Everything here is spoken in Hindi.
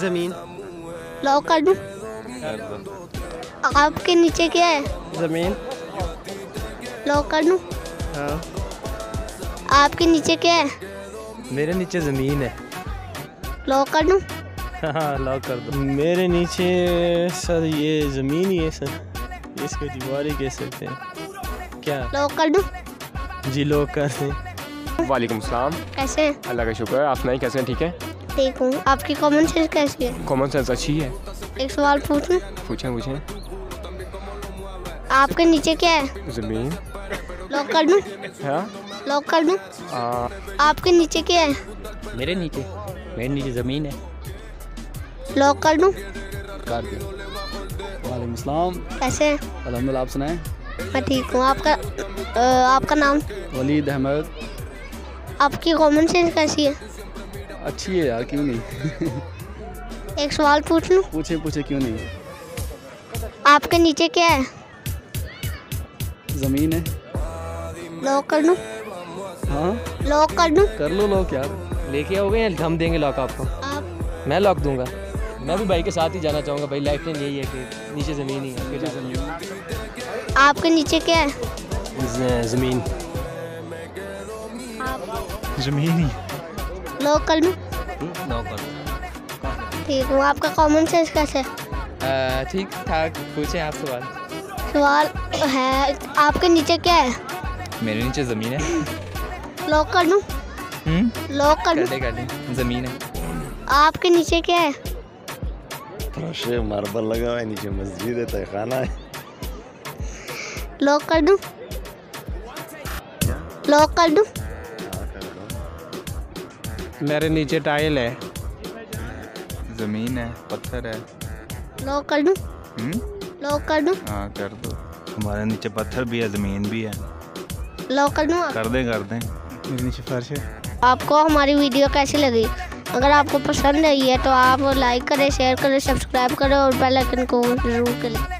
जमीन। लॉक कर दूं? आपके नीचे क्या है? जमीन। लॉक कर दूं? हाँ। आपके नीचे क्या है? मेरे नीचे जमीन है। लॉक कर दूं? हाँ लॉक कर दो। मेरे नीचे सर ये जमीन ही है सर, इसको दीवार ही कह सकते हैं क्या? लॉक कर दूं? जी लॉक कर दें। वालेकुम सलाम, कैसे हैं? अल्लाह का शुक्र, आप नहीं कैसे हैं? ठीक है, ठीक हूँ। आपकी कॉमन सेंस कैसी है? कॉमन सेंस अच्छी है। एक सवाल पूछूं? पूछें पूछें। आपके नीचे क्या है? जमीन। लॉक कर दूं? हाँ लॉक कर दूं? आपके नीचे क्या है? मेरे नीचे ज़मीन है। लॉक कर दूं? कर दो। वालेकुम सलाम, कैसे हैं? अल्हम्दुलिल्लाह, आप सुनाएं? मैं ठीक हूँ। आपका नाम? वलीद अहमद। आपकी कॉमन सेंस कैसी है? अच्छी है यार, क्यों नहीं। एक सवाल पूछ लूँ? पूछे पूछे, क्यों नहीं। आपके नीचे क्या है? ज़मीन है। लॉक कर दूं? हाँ लॉक कर दूं? कर लो लॉक यार। लेके आओगे या हम देंगे लॉक आपको? आप? मैं लॉक दूंगा। मैं भी भाई के साथ ही जाना चाहूँगा भाई, लाइफ में यही है कि नीचे ज़मीन ही है। आपके नीचे क्या है? ज़मीन। ज़मीन ही। लॉक कर दूं? लॉक कर दूं। ठीक हूँ। आपका कॉमन सेंस कैसे? ठीक ठाक। पूछे आप सवाल। सवाल है, आपके नीचे क्या है? मेरे नीचे ज़मीन है। लॉक कर दूं? लॉक कर दूं? ज़मीन है। आपके नीचे क्या है? फर्श है, मार्बल लगा हुआ है, नीचे मस्जिद है, तहखाना है। लॉक कर दूं? लॉक कर दूं? मेरे नीचे टाइल है, ज़मीन है, पत्थर है। लॉक कर दूं? लॉक कर दूं? हाँ कर दो। हमारे नीचे पत्थर भी है, ज़मीन भी है। लॉक कर दूँ? कर दें कर दें। मेरे नीचे फर्श है। आपको हमारी वीडियो कैसी लगी? अगर आपको पसंद आई है तो आप लाइक करें, शेयर करें, सब्सक्राइब करें और बेल आइकन को जरूर करें।